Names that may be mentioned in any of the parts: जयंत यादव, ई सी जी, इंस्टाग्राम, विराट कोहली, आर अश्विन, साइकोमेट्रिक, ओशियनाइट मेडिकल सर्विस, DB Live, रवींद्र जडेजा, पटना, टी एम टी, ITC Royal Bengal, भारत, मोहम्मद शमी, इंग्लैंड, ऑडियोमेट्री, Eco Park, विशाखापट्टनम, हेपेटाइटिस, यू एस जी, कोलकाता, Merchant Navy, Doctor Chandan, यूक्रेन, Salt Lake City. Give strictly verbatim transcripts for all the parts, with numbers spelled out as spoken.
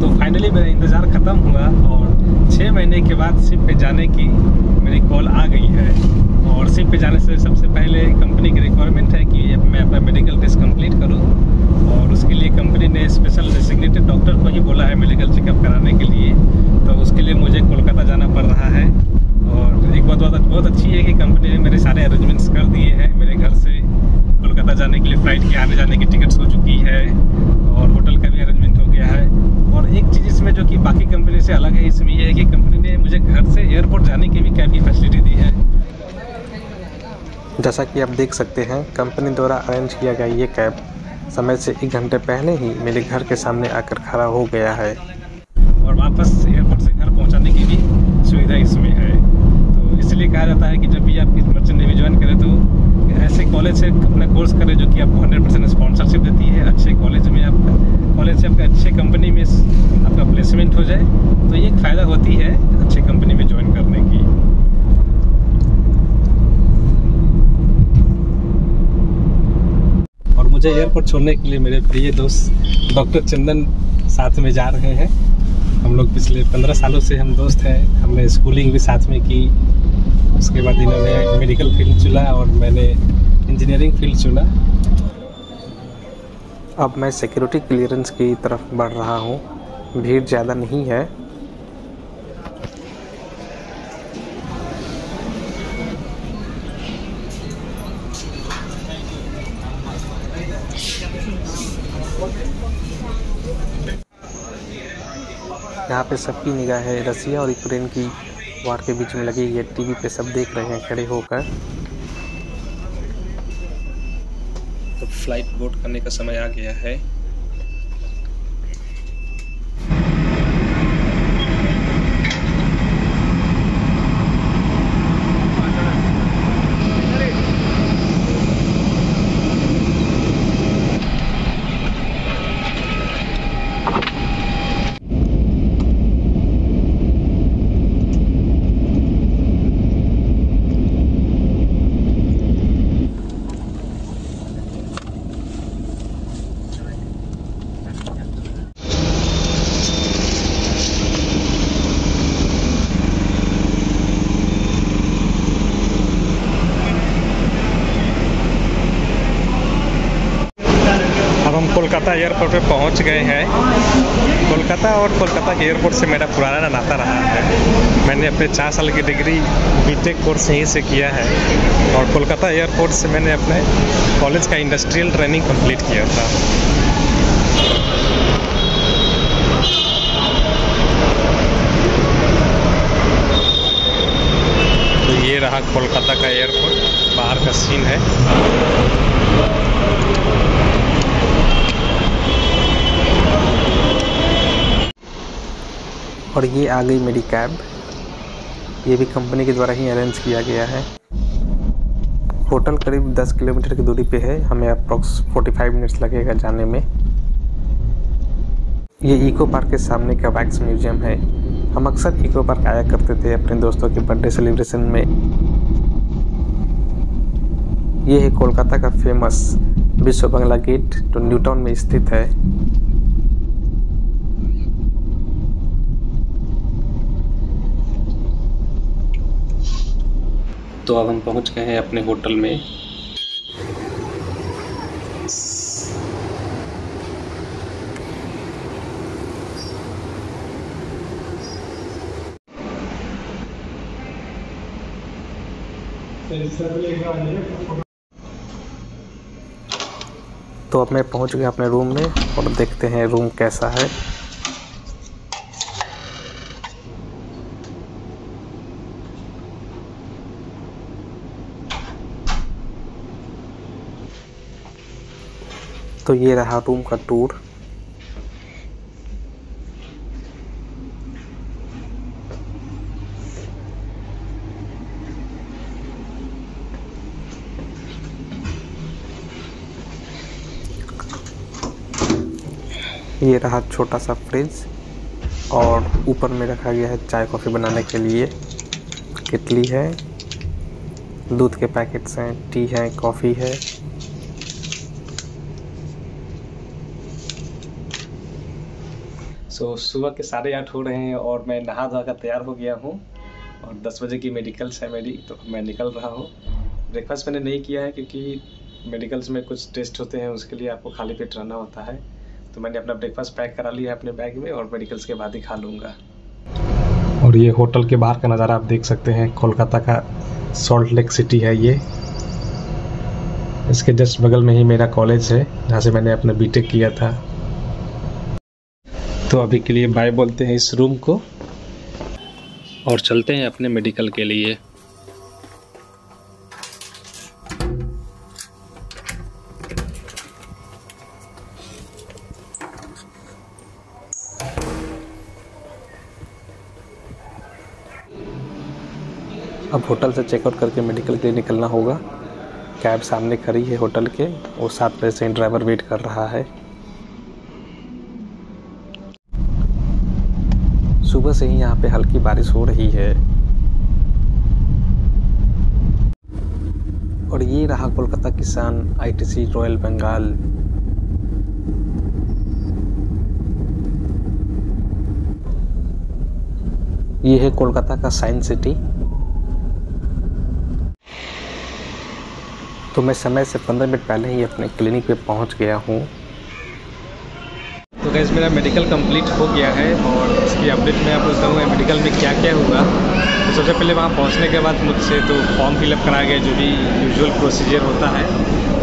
तो फाइनली मेरा इंतज़ार ख़त्म हुआ और छः महीने के बाद शिप पे जाने की मेरी कॉल आ गई है। और शिप पे जाने से सबसे पहले कंपनी की रिक्वायरमेंट है कि मैं अपना मेडिकल टेस्ट कंप्लीट करूं, और उसके लिए कंपनी ने स्पेशल डेसिग्नेटेड डॉक्टर को ही बोला है मेडिकल चेकअप कराने के लिए। तो उसके लिए मुझे कोलकाता जाना पड़ रहा है। और एक बात बहुत बहुत अच्छी है कि कंपनी ने मेरे सारे अरेंजमेंट्स कर दिए हैं। मेरे घर से कोलकाता जाने के लिए फ़्लाइट के आने जाने की टिकट्स हो चुकी है और होटल का भी अरेंजमेंट हो गया है। और एक चीज़ इसमें जो कि बाकी कंपनी से अलग है, इसमें यह है कि कंपनी ने मुझे घर से एयरपोर्ट जाने की भी कैब की फैसिलिटी दी है। जैसा कि आप देख सकते हैं, कंपनी द्वारा अरेंज किया गया ये कैब समय से एक घंटे पहले ही मेरे घर के सामने आकर खड़ा हो गया है और वापस एयरपोर्ट से घर पहुँचाने की भी सुविधा इसमें है। तो इसलिए कहा जाता है कि जब भी आप किसी मर्चेंट नेवी ज्वाइन करें तो ऐसे कॉलेज से अपना कोर्स करें जो कि आपको हंड्रेड परसेंट स्पॉन्सरशिप देती है। अच्छे कॉलेज में आपका कॉलेज से आपके अच्छे कंपनी में आपका प्लेसमेंट हो जाए तो ये एक फ़ायदा होती है अच्छे कंपनी में ज्वाइन करने की। और मुझे एयरपोर्ट छोड़ने के लिए मेरे प्रिय दोस्त डॉक्टर चंदन साथ में जा रहे हैं। हम लोग पिछले पंद्रह सालों से हम दोस्त हैं। हमने स्कूलिंग भी साथ में की, उसके बाद इन्होंने मेडिकल फील्ड चुना और मैंने इंजीनियरिंग फील्ड चुना। अब मैं सिक्योरिटी क्लियरेंस की तरफ बढ़ रहा हूँ। भीड़ ज़्यादा नहीं है। यहाँ पे सबकी निगाहें रसिया और यूक्रेन की वार के बीच में लगी ये टीवी पे सब देख रहे हैं खड़े होकर। तो फ्लाइट बोर्ड करने का समय आ गया है। कोलकाता एयरपोर्ट पे पहुंच गए हैं। कोलकाता और कोलकाता के एयरपोर्ट से मेरा पुराना नाता रहा है। मैंने अपने चार साल की डिग्री बीटेक कोर्स यहीं से किया है और कोलकाता एयरपोर्ट से मैंने अपने कॉलेज का इंडस्ट्रियल ट्रेनिंग कंप्लीट किया था। तो ये रहा कोलकाता का एयरपोर्ट, बाहर का सीन है। और ये आ गई मेरी कैब, ये भी कंपनी के द्वारा ही अरेंज किया गया है। होटल करीब दस किलोमीटर की दूरी पे है। हमें अप्रॉक्स पैंतालीस मिनट्स लगेगा जाने में। ये इको पार्क के सामने का वैक्स म्यूजियम है। हम अक्सर इको पार्क आया करते थे अपने दोस्तों के बर्थडे सेलिब्रेशन में। ये है कोलकाता का फेमस विश्व बांग्ला गेट जो न्यू टाउन में स्थित है। तो अब हम पहुंच गए हैं अपने होटल में। तो अब मैं पहुंच गया अपने रूम में और देखते हैं रूम कैसा है। तो ये रहा रूम का टूर। ये रहा छोटा सा फ्रिज और ऊपर में रखा गया है चाय कॉफ़ी बनाने के लिए। केतली है, दूध के पैकेट्स हैं, टी है, कॉफ़ी है। सो सुबह के साढ़े आठ हो रहे हैं और मैं नहा धो कर तैयार हो गया हूँ और दस बजे की मेडिकल्स है मेरी, तो मैं निकल रहा हूँ। ब्रेकफास्ट मैंने नहीं किया है क्योंकि मेडिकल्स में कुछ टेस्ट होते हैं, उसके लिए आपको खाली पेट रहना होता है। तो मैंने अपना ब्रेकफास्ट पैक करा लिया है अपने बैग में और मेडिकल्स के बाद ही खा लूँगा। और ये होटल के बाहर का नज़ारा आप देख सकते हैं, कोलकाता का सॉल्ट लेक सिटी है ये। इसके जस्ट बगल में ही मेरा कॉलेज है जहाँ से मैंने अपना बीटेक किया था। तो अभी के लिए बाय बोलते हैं इस रूम को और चलते हैं अपने मेडिकल के लिए। अब होटल से चेकआउट करके मेडिकल के लिए निकलना होगा। कैब सामने खड़ी है होटल के और साथ में से ड्राइवर वेट कर रहा है। सुबह से ही यहाँ पे हल्की बारिश हो रही है। और ये रहा कोलकाता किसान I T C Royal Bengal. ये है कोलकाता का साइंस सिटी। तो मैं समय से पंद्रह मिनट पहले ही अपने क्लिनिक पे पहुंच गया हूं। तो गाइस मेरा मेडिकल कंप्लीट हो गया है और इसकी अपडेट मैं आपको बताऊंगा मेडिकल में क्या क्या हुआ। तो सबसे पहले वहां पहुंचने के बाद मुझसे तो फॉर्म फिलअप कराया गया जो भी यूजुअल प्रोसीजर होता है।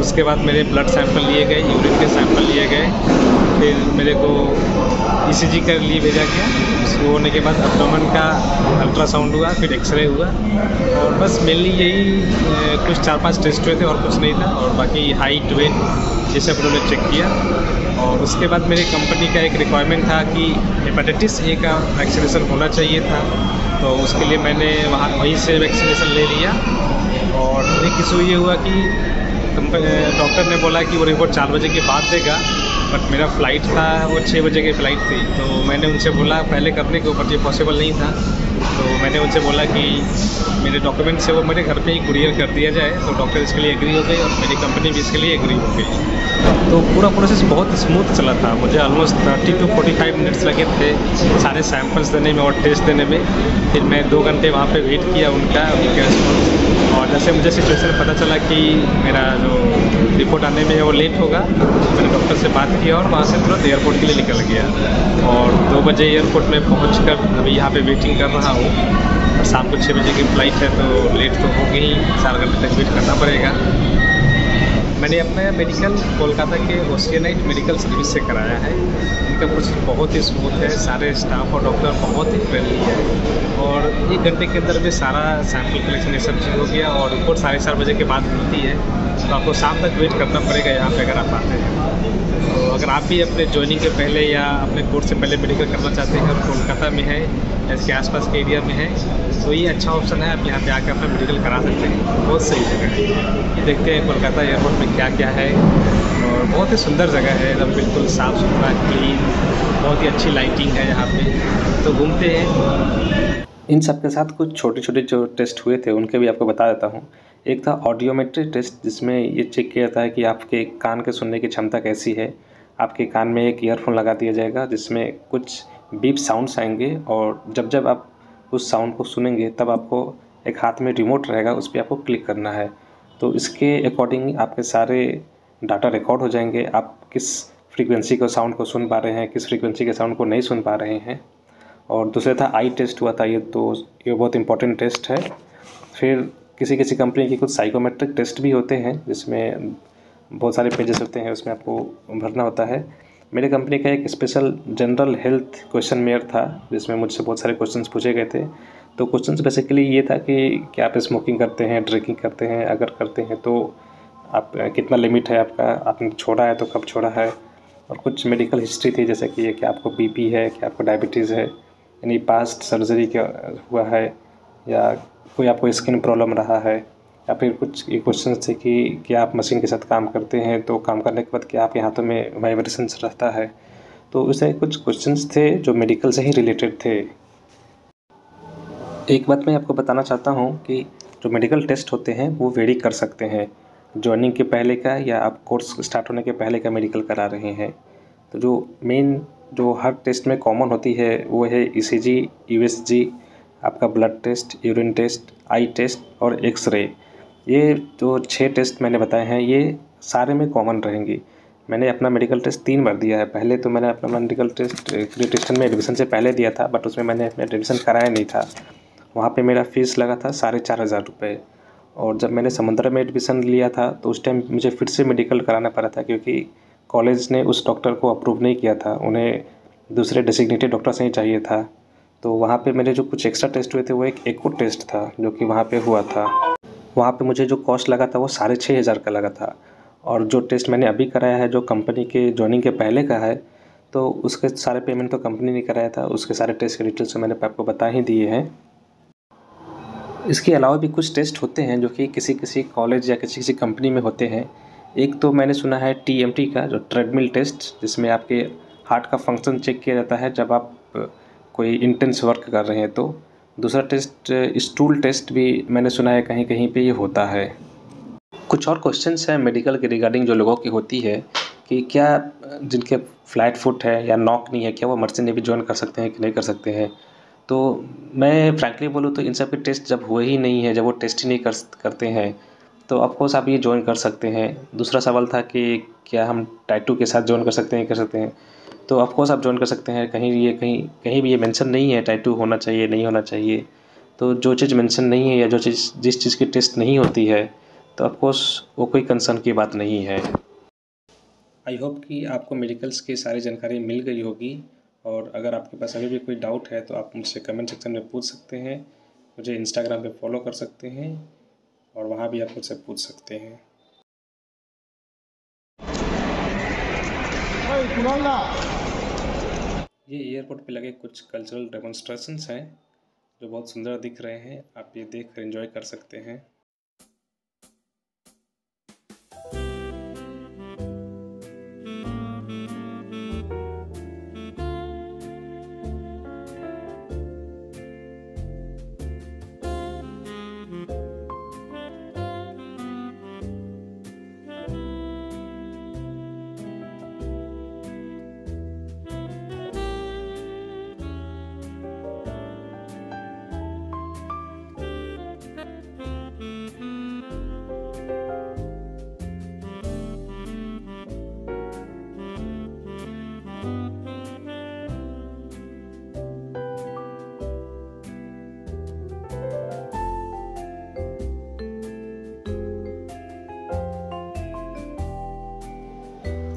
उसके बाद मेरे ब्लड सैंपल लिए गए, यूरिन के सैंपल लिए गए, फिर मेरे को ई सी जी के लिए भेजा गया। वो होने के बाद एब्डोमेन का अल्ट्रासाउंड हुआ, फिर एक्सरे हुआ और बस मेनली यही कुछ चार पांच टेस्ट हुए थे और कुछ नहीं था। और बाकी हाइट वेट ये सब उन्होंने चेक किया। और उसके बाद मेरे कंपनी का एक रिक्वायरमेंट था कि हेपेटाइटिस ए का वैक्सीनेशन होना चाहिए था, तो उसके लिए मैंने वहाँ वहीं से वैक्सीनेशन ले लिया। और एक इशू ये हुआ कि डॉक्टर ने बोला कि वो रिपोर्ट चार बजे के बाद देगा, बट मेरा फ़्लाइट था वो छः बजे की फ़्लाइट थी। तो मैंने उनसे बोला पहले करने को, बट ये पॉसिबल नहीं था। तो मैंने उनसे बोला कि मेरे डॉक्यूमेंट्स से वो मेरे घर पे ही कुरियर कर दिया जाए। तो डॉक्टर इसके लिए एग्री हो गए और मेरी कंपनी भी इसके लिए एग्री हो गई। तो पूरा प्रोसेस बहुत स्मूथ चला था। मुझे almost thirty to forty five minutes लगे थे सारे सैम्पल्स देने में और टेस्ट देने में। फिर मैं दो घंटे वहाँ पर वेट किया उनका उनका और जैसे मुझे सिचुएशन पता चला कि मेरा जो रिपोर्ट आने में है वो लेट होगा, मैंने डॉक्टर से बात किया और वहाँ से तुरंत एयरपोर्ट के लिए निकल गया। और दो बजे एयरपोर्ट में पहुँच कर अभी यहाँ पे वेटिंग कर रहा हूँ। शाम को छः बजे की फ़्लाइट है तो लेट तो होगी ही, चार घंटे तक वेट करना पड़ेगा। मैंने अपना मेडिकल कोलकाता के ओशियनाइट मेडिकल सर्विस से कराया है। इनका प्रोसेस बहुत ही स्मूथ है, सारे स्टाफ और डॉक्टर बहुत ही फ्रेंडली है। और एक घंटे के अंदर में सारा सैम्पल कलेक्शन ये सब चीज़ हो गया और रिपोर्ट साढ़े चार बजे के बाद मिलती है। तो आपको शाम तक वेट करना पड़ेगा यहाँ पे अगर आप आते हैं। तो अगर आप भी अपने ज्वाइनिंग के पहले या अपने कोर्स से पहले मेडिकल करना चाहते हैं और कोलकाता में है, इसके आसपास के एरिया में है, तो ये अच्छा ऑप्शन है। आप यहाँ पे आकर अपना मेडिकल करा सकते हैं, बहुत सही जगह है। ये देखते हैं कोलकाता एयरपोर्ट में क्या क्या है। और बहुत ही सुंदर जगह है, एकदम बिल्कुल साफ़ सुथरा, क्लीन, बहुत ही अच्छी लाइटिंग है यहाँ पे। तो घूमते हैं। इन सब के साथ कुछ छोटे छोटे जो टेस्ट हुए थे उनके भी आपको बता देता हूँ। एक था ऑडियोमेट्री टेस्ट, जिसमें ये चेक किया जाता है कि आपके कान के सुनने की क्षमता कैसी है। आपके कान में एक ईयरफोन लगा दिया जाएगा जिसमें कुछ बीप साउंड्स आएंगे और जब जब आप उस साउंड को सुनेंगे तब आपको एक हाथ में रिमोट रहेगा, उस पर आपको क्लिक करना है। तो इसके अकॉर्डिंग आपके सारे डाटा रिकॉर्ड हो जाएंगे, आप किस फ्रीक्वेंसी को साउंड को सुन पा रहे हैं, किस फ्रीक्वेंसी के साउंड को नहीं सुन पा रहे हैं। और दूसरा था आई टेस्ट हुआ था, ये तो ये बहुत इंपॉर्टेंट टेस्ट है। फिर किसी किसी कंपनी के कुछ साइकोमेट्रिक टेस्ट भी होते हैं जिसमें बहुत सारे पेजेस होते हैं, उसमें आपको भरना होता है। मेरे कंपनी का एक स्पेशल जनरल हेल्थ क्वेश्चनमेयर था जिसमें मुझसे बहुत सारे क्वेश्चंस पूछे गए थे। तो क्वेश्चंस बेसिकली ये था कि क्या आप स्मोकिंग करते हैं, ड्रिंकिंग करते हैं, अगर करते हैं तो आप कितना लिमिट है आपका, आपने छोड़ा है तो कब छोड़ा है। और कुछ मेडिकल हिस्ट्री थी जैसे कि क्या आपको बी पी है, क्या आपको डायबिटीज़ है, यानी पास्ट सर्जरी क्या हुआ है, या कोई आपको स्किन प्रॉब्लम रहा है। या फिर कुछ ये क्वेश्चन थे कि क्या आप मशीन के साथ काम करते हैं तो काम करने के बाद क्या आपके हाथों में वाइब्रेशंस रहता है। तो उसमें कुछ क्वेश्चंस थे जो मेडिकल से ही रिलेटेड थे। एक बात मैं आपको बताना चाहता हूँ कि जो मेडिकल टेस्ट होते हैं वो वेरी कर सकते हैं, ज्वाइनिंग के पहले का या आप कोर्स स्टार्ट होने के पहले का मेडिकल करा रहे हैं। तो जो मेन जो हर टेस्ट में कॉमन होती है वो है ई सी जी, यू एस जी, आपका blood test, urine test, eye test और एक्सरे। ये जो छः टेस्ट मैंने बताए हैं ये सारे में कॉमन रहेंगी। मैंने अपना मेडिकल टेस्ट तीन बार दिया है। पहले तो मैंने अपना मेडिकल टेस्ट ग्रेजुएशन में एडमिशन से पहले दिया था, बट उसमें मैंने अपना एडमिशन कराया नहीं था। वहाँ पे मेरा फ़ीस लगा था साढ़े चार हज़ार रुपये। और जब मैंने समंदर में एडमिशन लिया था तो उस टाइम मुझे फिर से मेडिकल कराना पड़ा था, क्योंकि कॉलेज ने उस डॉक्टर को अप्रूव नहीं किया था, उन्हें दूसरे डेसिग्नेटेड डॉक्टर से ही चाहिए था। तो वहाँ पे मेरे जो कुछ एक्स्ट्रा टेस्ट हुए थे वो एक एको टेस्ट था जो कि वहाँ पे हुआ था। वहाँ पे मुझे जो कॉस्ट लगा था वो साढ़े छः हज़ार का लगा था। और जो टेस्ट मैंने अभी कराया है जो कंपनी के जॉइनिंग के पहले का है, तो उसके सारे पेमेंट तो कंपनी ने कराया था, उसके सारे टेस्ट के डिटेल्स मैंने आपको बता ही दिए हैं। इसके अलावा भी कुछ टेस्ट होते हैं जो कि किसी किसी कॉलेज या किसी किसी कंपनी में होते हैं। एक तो मैंने सुना है टी एम टी का, जो ट्रेडमिल टेस्ट, जिसमें आपके हार्ट का फंक्शन चेक किया जाता है जब आप कोई इंटेंस वर्क कर रहे हैं। तो दूसरा टेस्ट स्टूल टेस्ट भी मैंने सुना है कहीं कहीं पे ये होता है। कुछ और क्वेश्चंस हैं मेडिकल के रिगार्डिंग जो लोगों की होती है कि क्या जिनके फ्लैट फुट है या नॉक नहीं है, क्या वो मर्चेंट भी ज्वाइन कर सकते हैं कि नहीं कर सकते हैं। तो मैं फ्रैंकली बोलूँ तो इन सब के टेस्ट जब हुए ही नहीं है, जब वो टेस्ट ही नहीं कर करते हैं तो ऑफकोर्स आप ये ज्वाइन कर सकते हैं। दूसरा सवाल था कि क्या हम टाइटू के साथ ज्वाइन कर सकते हैं कर सकते हैं तो ऑफकोर्स आप ज्वाइन कर सकते हैं। कहीं ये कहीं कहीं भी ये मेंशन नहीं है टाइटू होना चाहिए नहीं होना चाहिए। तो जो चीज़ मेंशन नहीं है या जो चीज़ जिस चीज़ की टेस्ट नहीं होती है तो ऑफकोर्स वो कोई कंसर्न की बात नहीं है। आई होप कि आपको मेडिकल्स की सारी जानकारी मिल गई होगी, और अगर आपके पास अभी भी कोई डाउट है तो आप मुझसे कमेंट सेक्शन में पूछ सकते हैं। मुझे इंस्टाग्राम पे फॉलो कर सकते हैं और वहाँ भी आप मुझसे पूछ सकते हैं। ये एयरपोर्ट पे लगे कुछ कल्चरल डेमोन्स्ट्रेशंस हैं जो बहुत सुंदर दिख रहे हैं, आप ये देख कर एंजॉय कर सकते हैं।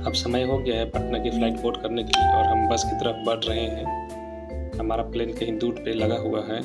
अब समय हो गया है पटना की फ्लाइट बोर्ड करने की, और हम बस की तरफ बढ़ रहे हैं। हमारा प्लेन कहीं दूर पे लगा हुआ है।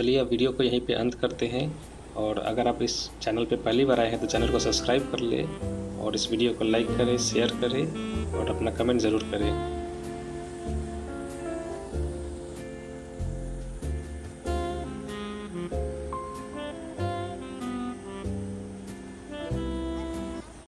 चलिए अब वीडियो को यहीं पे अंत करते हैं, और अगर आप इस चैनल पे पहली बार आए हैं तो चैनल को सब्सक्राइब कर ले और इस वीडियो को लाइक करें, शेयर करें और अपना कमेंट ज़रूर करें।